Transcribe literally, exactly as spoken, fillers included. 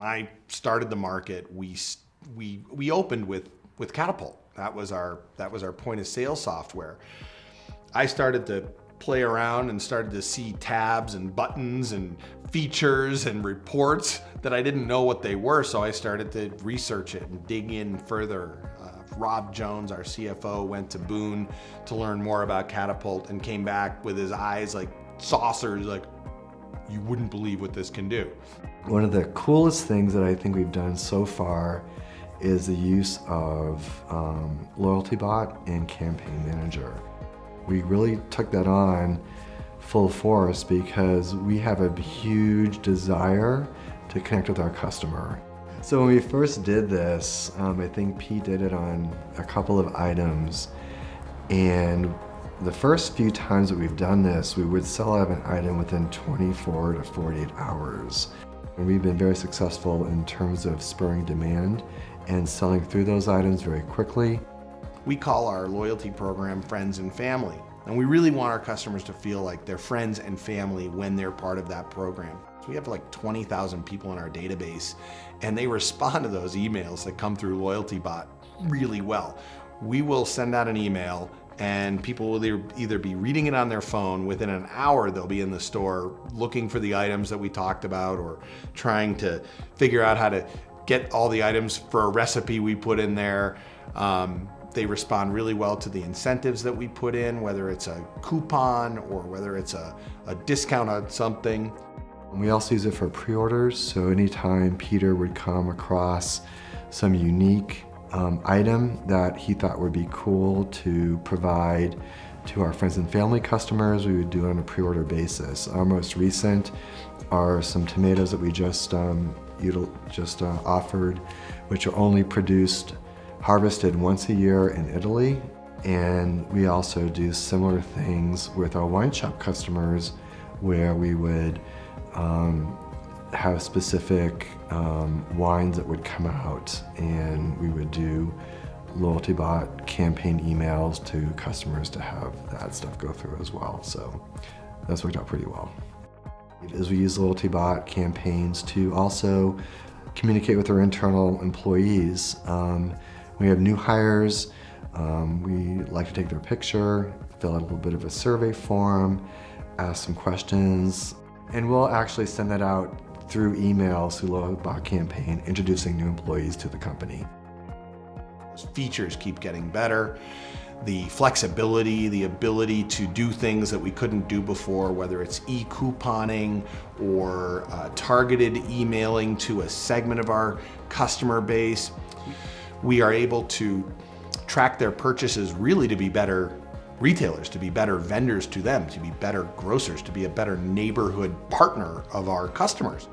I started the market, we we we opened with with Catapult. That was our that was our point of sale software. I started to play around and started to see tabs and buttons and features and reports that I didn't know what they were, so I started to research it and dig in further. Uh, Rob Jones, our C F O, went to Boone to learn more about Catapult and came back with his eyes like saucers, like, you wouldn't believe what this can do. One of the coolest things that I think we've done so far is the use of um, LoyaltyBot and Campaign Manager. We really took that on full force because we have a huge desire to connect with our customer. So when we first did this, um, I think Pete did it on a couple of items, and the first few times that we've done this, we would sell out an item within twenty-four to forty-eight hours. And we've been very successful in terms of spurring demand and selling through those items very quickly. We call our loyalty program Friends and Family, and we really want our customers to feel like they're friends and family when they're part of that program. We have like twenty thousand people in our database, and they respond to those emails that come through LoyaltyBot really well. We will send out an email, and people will either be reading it on their phone, within an hour they'll be in the store looking for the items that we talked about, or trying to figure out how to get all the items for a recipe we put in there. Um, they respond really well to the incentives that we put in, whether it's a coupon or whether it's a, a discount on something. We also use it for pre-orders, so anytime Peter would come across some unique Um, item that he thought would be cool to provide to our friends and family customers, we would do it on a pre-order basis. Our most recent are some tomatoes that we just um, just uh, offered, which are only produced, harvested once a year in Italy. And we also do similar things with our wine shop customers, where we would um, have specific um, wines that would come out, and we would do LoyaltyBot campaign emails to customers to have that stuff go through as well. So that's worked out pretty well. As we use LoyaltyBot campaigns to also communicate with our internal employees, um, we have new hires, um, we like to take their picture, fill out a little bit of a survey form, ask some questions, and we'll actually send that out through emails through LoyaltyBot campaign, introducing new employees to the company. Features keep getting better. The flexibility, the ability to do things that we couldn't do before, whether it's e-couponing or uh, targeted emailing to a segment of our customer base. We are able to track their purchases really to be better retailers, to be better vendors to them, to be better grocers, to be a better neighborhood partner of our customers.